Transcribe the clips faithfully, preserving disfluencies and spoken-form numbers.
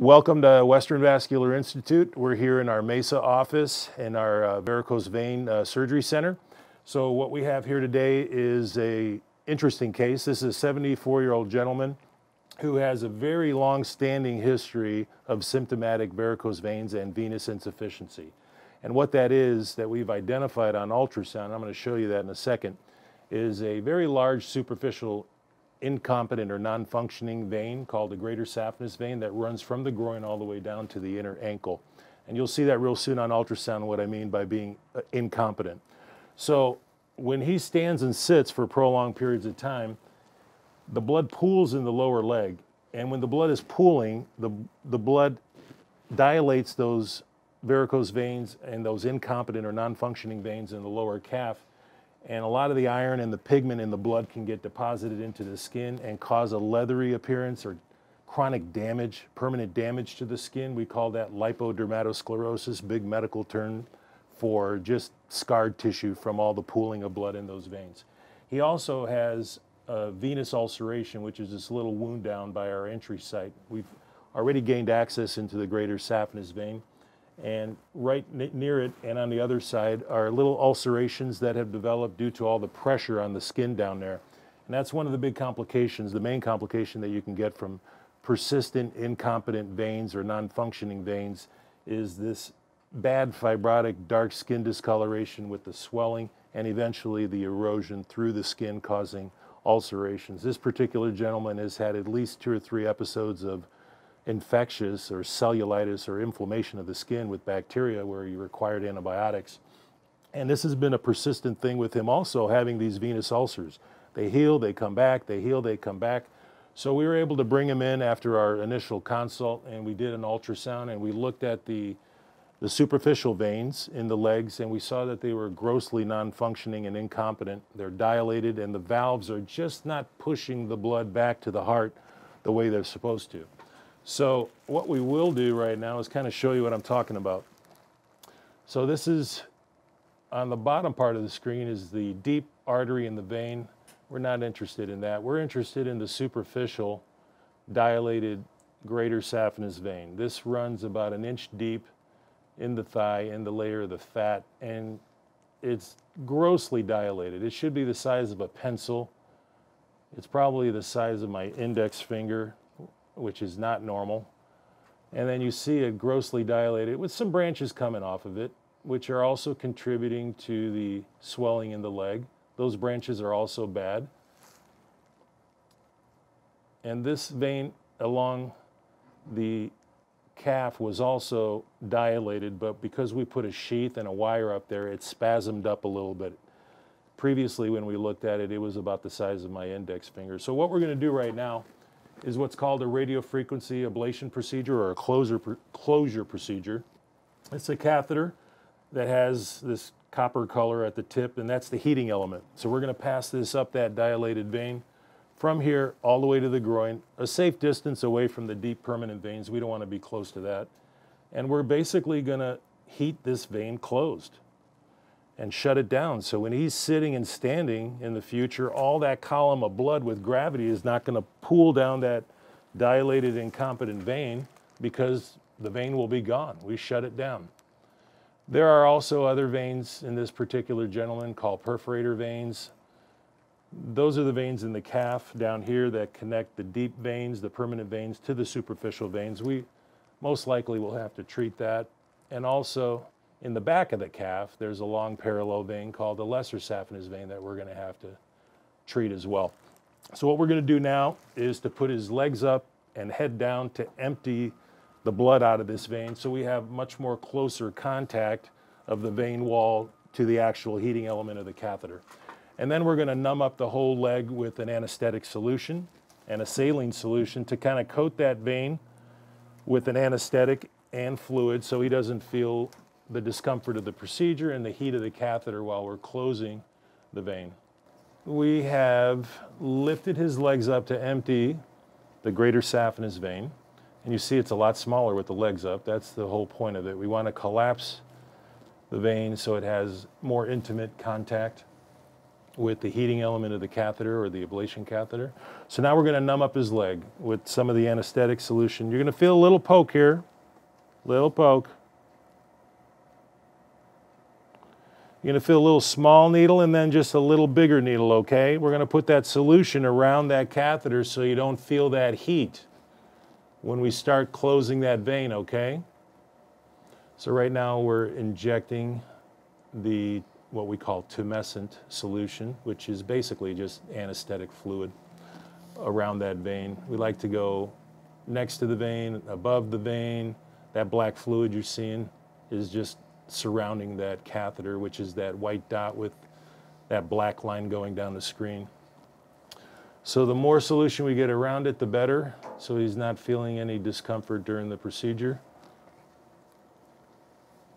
Welcome to Western Vascular Institute. We're here in our Mesa office in our uh, varicose vein uh, surgery center. So what we have here today is an interesting case. This is a seventy-four-year-old gentleman who has a very long-standing history of symptomatic varicose veins and venous insufficiency. And what that is that we've identified on ultrasound, I'm going to show you that in a second, is a very large superficial incompetent or non-functioning vein called the greater saphenous vein that runs from the groin all the way down to the inner ankle. And you'll see that real soon on ultrasound what I mean by being uh, incompetent. So when he stands and sits for prolonged periods of time, the blood pools in the lower leg. And when the blood is pooling, the, the blood dilates those varicose veins and those incompetent or non-functioning veins in the lower calf. And a lot of the iron and the pigment in the blood can get deposited into the skin and cause a leathery appearance or chronic damage, permanent damage to the skin. We call that lipodermatosclerosis, big medical term for just scarred tissue from all the pooling of blood in those veins. He also has a venous ulceration, which is this little wound down by our entry site. We've already gained access into the greater saphenous vein. And right near it and on the other side are little ulcerations that have developed due to all the pressure on the skin down there. And that's one of the big complications, the main complication that you can get from persistent incompetent veins or non-functioning veins is this bad fibrotic dark skin discoloration with the swelling and eventually the erosion through the skin causing ulcerations. This particular gentleman has had at least two or three episodes of infectious or cellulitis or inflammation of the skin with bacteria where you required antibiotics. And this has been a persistent thing with him also having these venous ulcers. They heal, they come back, they heal, they come back. So we were able to bring him in after our initial consult and we did an ultrasound and we looked at the, the superficial veins in the legs and we saw that they were grossly non-functioning and incompetent. They're dilated and the valves are just not pushing the blood back to the heart the way they're supposed to. So what we will do right now is kind of show you what I'm talking about. So this is, on the bottom part of the screen is the deep artery in the vein. We're not interested in that. We're interested in the superficial dilated greater saphenous vein. This runs about an inch deep in the thigh, in the layer of the fat, and it's grossly dilated. It should be the size of a pencil. It's probably the size of my index finger, which is not normal. And then you see it grossly dilated with some branches coming off of it, which are also contributing to the swelling in the leg. Those branches are also bad. And this vein along the calf was also dilated, but because we put a sheath and a wire up there, it spasmed up a little bit. Previously, when we looked at it, it was about the size of my index finger. So what we're gonna do right now is what's called a radiofrequency ablation procedure or a closure, closure procedure. It's a catheter that has this copper color at the tip, and that's the heating element. So we're going to pass this up that dilated vein from here all the way to the groin, a safe distance away from the deep permanent veins. We don't want to be close to that. And we're basically going to heat this vein closed and shut it down. So when he's sitting and standing in the future, all that column of blood with gravity is not gonna pool down that dilated incompetent vein because the vein will be gone. We shut it down. There are also other veins in this particular gentleman called perforator veins. Those are the veins in the calf down here that connect the deep veins, the permanent veins, to the superficial veins. We most likely will have to treat that. And also, in the back of the calf, there's a long parallel vein called the lesser saphenous vein that we're going to have to treat as well. So what we're going to do now is to put his legs up and head down to empty the blood out of this vein so we have much more closer contact of the vein wall to the actual heating element of the catheter. And then we're going to numb up the whole leg with an anesthetic solution and a saline solution to kind of coat that vein with an anesthetic and fluid so he doesn't feel the discomfort of the procedure and the heat of the catheter while we're closing the vein. We have lifted his legs up to empty the greater saphenous vein. And you see it's a lot smaller with the legs up. That's the whole point of it. We want to collapse the vein so it has more intimate contact with the heating element of the catheter or the ablation catheter. So now we're going to numb up his leg with some of the anesthetic solution. You're going to feel a little poke here, little poke. You're going to feel a little small needle and then just a little bigger needle, okay? We're going to put that solution around that catheter so you don't feel that heat when we start closing that vein, okay? So right now we're injecting the what we call tumescent solution, which is basically just anesthetic fluid around that vein. We like to go next to the vein, above the vein. That black fluid you're seeing is just surrounding that catheter, which is that white dot with that black line going down the screen. So the more solution we get around it, the better, so he's not feeling any discomfort during the procedure.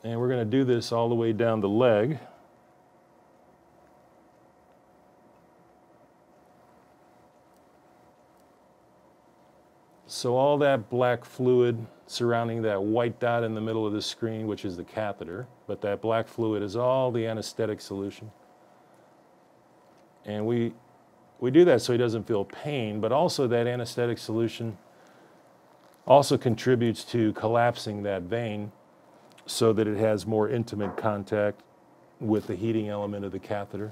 And we're going to do this all the way down the leg. So all that black fluid surrounding that white dot in the middle of the screen, which is the catheter, but that black fluid is all the anesthetic solution. And we, we do that so he doesn't feel pain, but also that anesthetic solution also contributes to collapsing that vein so that it has more intimate contact with the heating element of the catheter.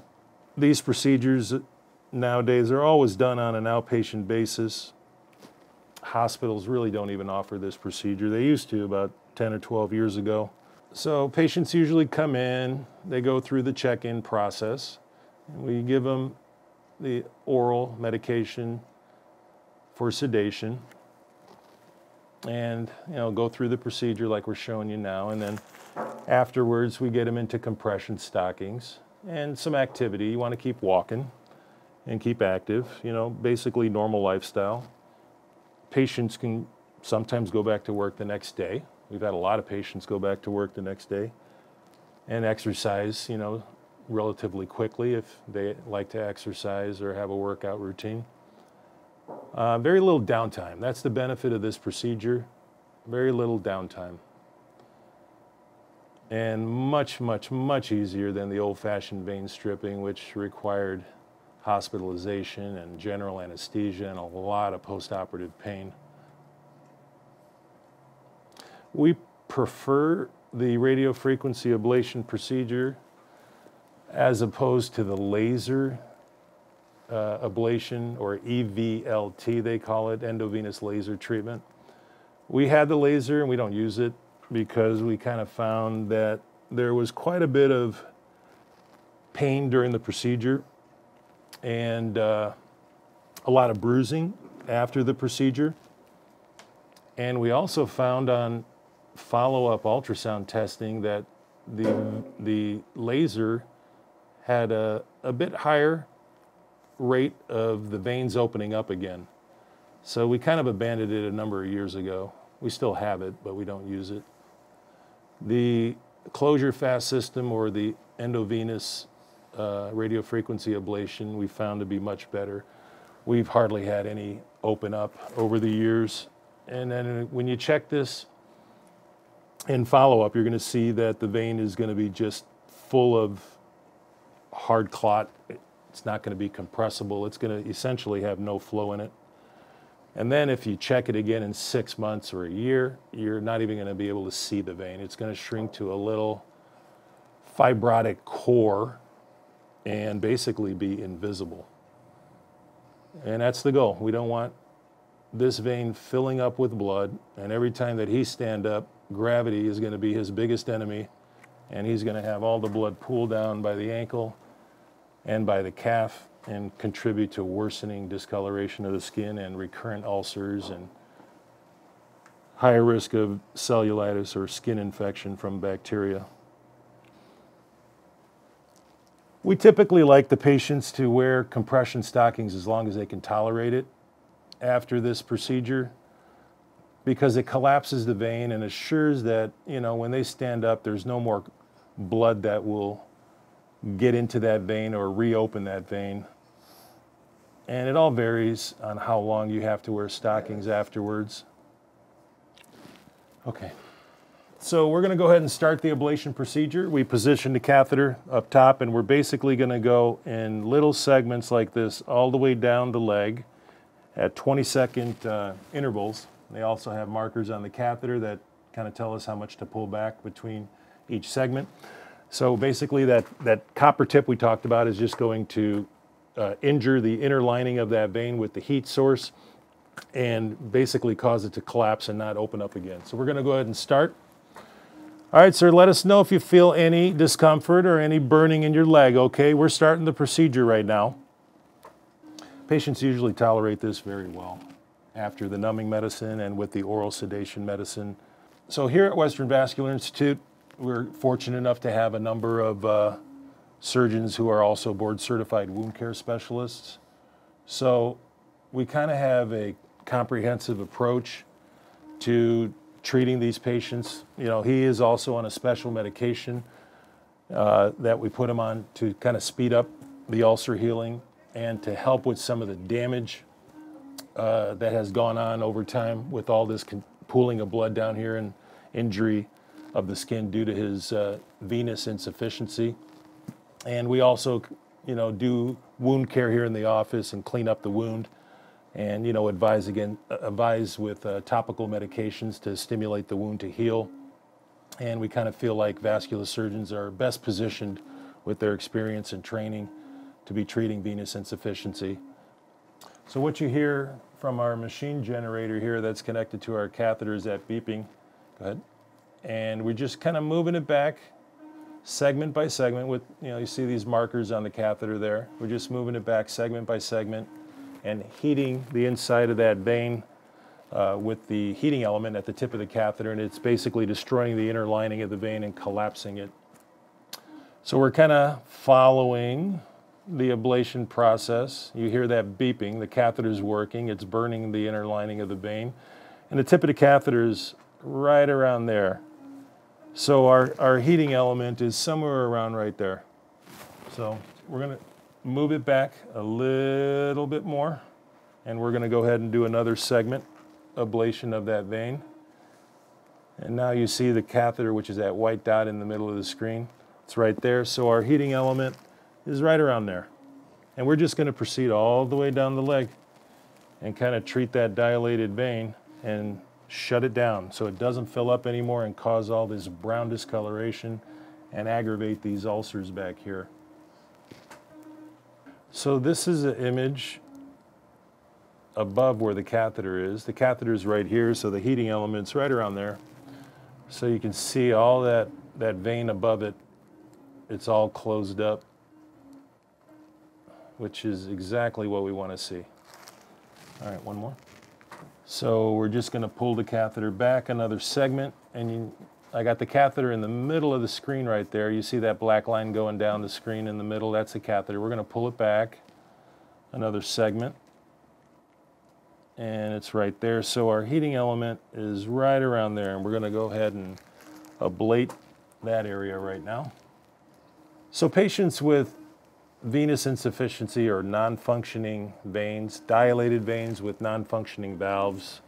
These procedures nowadays are always done on an outpatient basis. Hospitals really don't even offer this procedure. They used to about ten or twelve years ago. So patients usually come in, they go through the check-in process. We give them the oral medication for sedation and, you know, go through the procedure like we're showing you now. And then afterwards we get them into compression stockings and some activity. You want to keep walking and keep active, you know, basically normal lifestyle. Patients can sometimes go back to work the next day. We've had a lot of patients go back to work the next day and exercise, you know, relatively quickly if they like to exercise or have a workout routine. Uh, very little downtime. That's the benefit of this procedure. Very little downtime. And much, much, much easier than the old-fashioned vein stripping, which required hospitalization and general anesthesia and a lot of postoperative pain. We prefer the radiofrequency ablation procedure as opposed to the laser uh, ablation, or E V L T they call it, endovenous laser treatment. We had the laser and we don't use it because we kind of found that there was quite a bit of pain during the procedure and uh, a lot of bruising after the procedure. And we also found on follow-up ultrasound testing that the, the laser had a, a bit higher rate of the veins opening up again. So we kind of abandoned it a number of years ago. We still have it, but we don't use it. The Closure Fast System, or the endovenous Uh, radiofrequency ablation, we found to be much better. We've hardly had any open up over the years. And then when you check this in follow-up, you're going to see that the vein is going to be just full of hard clot. It's not going to be compressible. It's going to essentially have no flow in it. And then if you check it again in six months or a year, you're not even going to be able to see the vein. It's going to shrink to a little fibrotic core and basically be invisible. And that's the goal. We don't want this vein filling up with blood, and every time that he stands up, gravity is going to be his biggest enemy, and he's going to have all the blood pool down by the ankle and by the calf and contribute to worsening discoloration of the skin and recurrent ulcers and higher risk of cellulitis or skin infection from bacteria. We typically like the patients to wear compression stockings as long as they can tolerate it after this procedure, because it collapses the vein and assures that, you know, when they stand up, there's no more blood that will get into that vein or reopen that vein. And it all varies on how long you have to wear stockings afterwards. Okay. So we're going to go ahead and start the ablation procedure. We position the catheter up top, and we're basically going to go in little segments like this all the way down the leg at twenty second uh, intervals. They also have markers on the catheter that kind of tell us how much to pull back between each segment. So basically that, that copper tip we talked about is just going to uh, injure the inner lining of that vein with the heat source and basically cause it to collapse and not open up again. So we're going to go ahead and start. All right, sir, let us know if you feel any discomfort or any burning in your leg, okay? We're starting the procedure right now. Patients usually tolerate this very well after the numbing medicine and with the oral sedation medicine. So here at Western Vascular Institute, we're fortunate enough to have a number of uh, surgeons who are also board-certified wound care specialists. So we kind of have a comprehensive approach to treating these patients. You know, he is also on a special medication uh, that we put him on to kind of speed up the ulcer healing and to help with some of the damage uh, that has gone on over time with all this pooling of blood down here and injury of the skin due to his uh, venous insufficiency. And we also, you know, do wound care here in the office and clean up the wound and, you know, advise again, advise with uh, topical medications to stimulate the wound to heal. And we kind of feel like vascular surgeons are best positioned with their experience and training to be treating venous insufficiency. So what you hear from our machine generator here that's connected to our catheter is that beeping. Go ahead. And we're just kind of moving it back segment by segment with, you know, you see these markers on the catheter there. We're just moving it back segment by segment and heating the inside of that vein uh, with the heating element at the tip of the catheter, and it's basically destroying the inner lining of the vein and collapsing it. So we're kind of following the ablation process. You hear that beeping, the catheter's working, it's burning the inner lining of the vein, and the tip of the catheter is right around there. So our, our heating element is somewhere around right there. So we're going to move it back a little bit more, and we're going to go ahead and do another segment ablation of that vein. And now you see the catheter, which is that white dot in the middle of the screen. It's right there. So our heating element is right around there. And we're just going to proceed all the way down the leg and kind of treat that dilated vein and shut it down so it doesn't fill up anymore and cause all this brown discoloration and aggravate these ulcers back here. So this is an image above where the catheter is. The catheter is right here, so the heating element's right around there. So you can see all that, that vein above it, it's all closed up, which is exactly what we want to see. All right, one more. So we're just going to pull the catheter back another segment, and you, I got the catheter in the middle of the screen right there. You see that black line going down the screen in the middle? That's the catheter. We're going to pull it back another segment, and it's right there. So our heating element is right around there, and we're going to go ahead and ablate that area right now. So patients with venous insufficiency or non-functioning veins, dilated veins with non-functioning valves,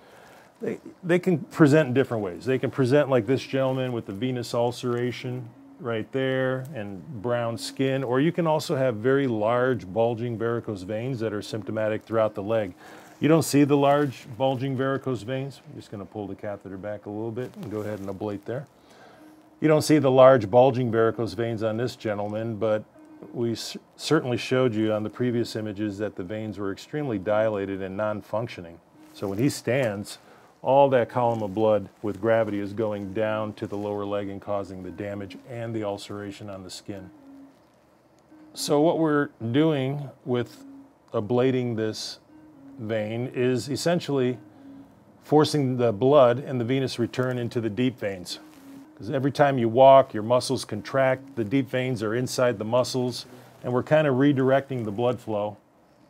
They, they can present in different ways. They can present like this gentleman with the venous ulceration right there and brown skin, or you can also have very large bulging varicose veins that are symptomatic throughout the leg. You don't see the large bulging varicose veins. I'm just going to pull the catheter back a little bit and go ahead and ablate there. You don't see the large bulging varicose veins on this gentleman, but we certainly showed you on the previous images that the veins were extremely dilated and non-functioning. So when he stands, all that column of blood with gravity is going down to the lower leg and causing the damage and the ulceration on the skin. So what we're doing with ablating this vein is essentially forcing the blood and the venous return into the deep veins. Because every time you walk, your muscles contract, the deep veins are inside the muscles, and we're kind of redirecting the blood flow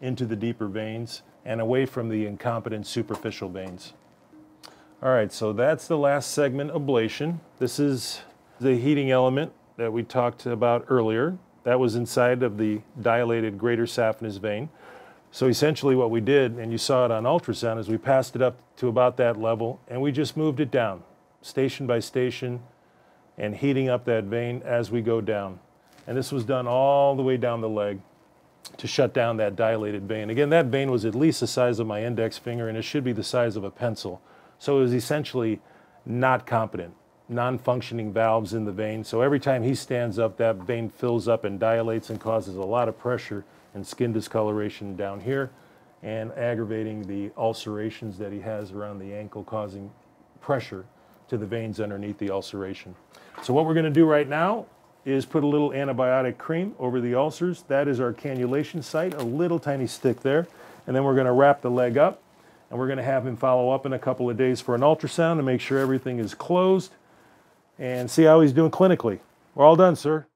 into the deeper veins and away from the incompetent superficial veins. All right, so that's the last segment ablation. This is the heating element that we talked about earlier. That was inside of the dilated greater saphenous vein. So essentially what we did, and you saw it on ultrasound, is we passed it up to about that level, and we just moved it down. station by station and heating up that vein as we go down. And this was done all the way down the leg to shut down that dilated vein. Again, that vein was at least the size of my index finger, and it should be the size of a pencil. So it was essentially not competent, non-functioning valves in the vein. So every time he stands up, that vein fills up and dilates and causes a lot of pressure and skin discoloration down here, and aggravating the ulcerations that he has around the ankle, causing pressure to the veins underneath the ulceration. So what we're going to do right now is put a little antibiotic cream over the ulcers. That is our cannulation site, a little tiny stick there. And then we're going to wrap the leg up, and we're going to have him follow up in a couple of days for an ultrasound to make sure everything is closed and see how he's doing clinically. We're all done, sir.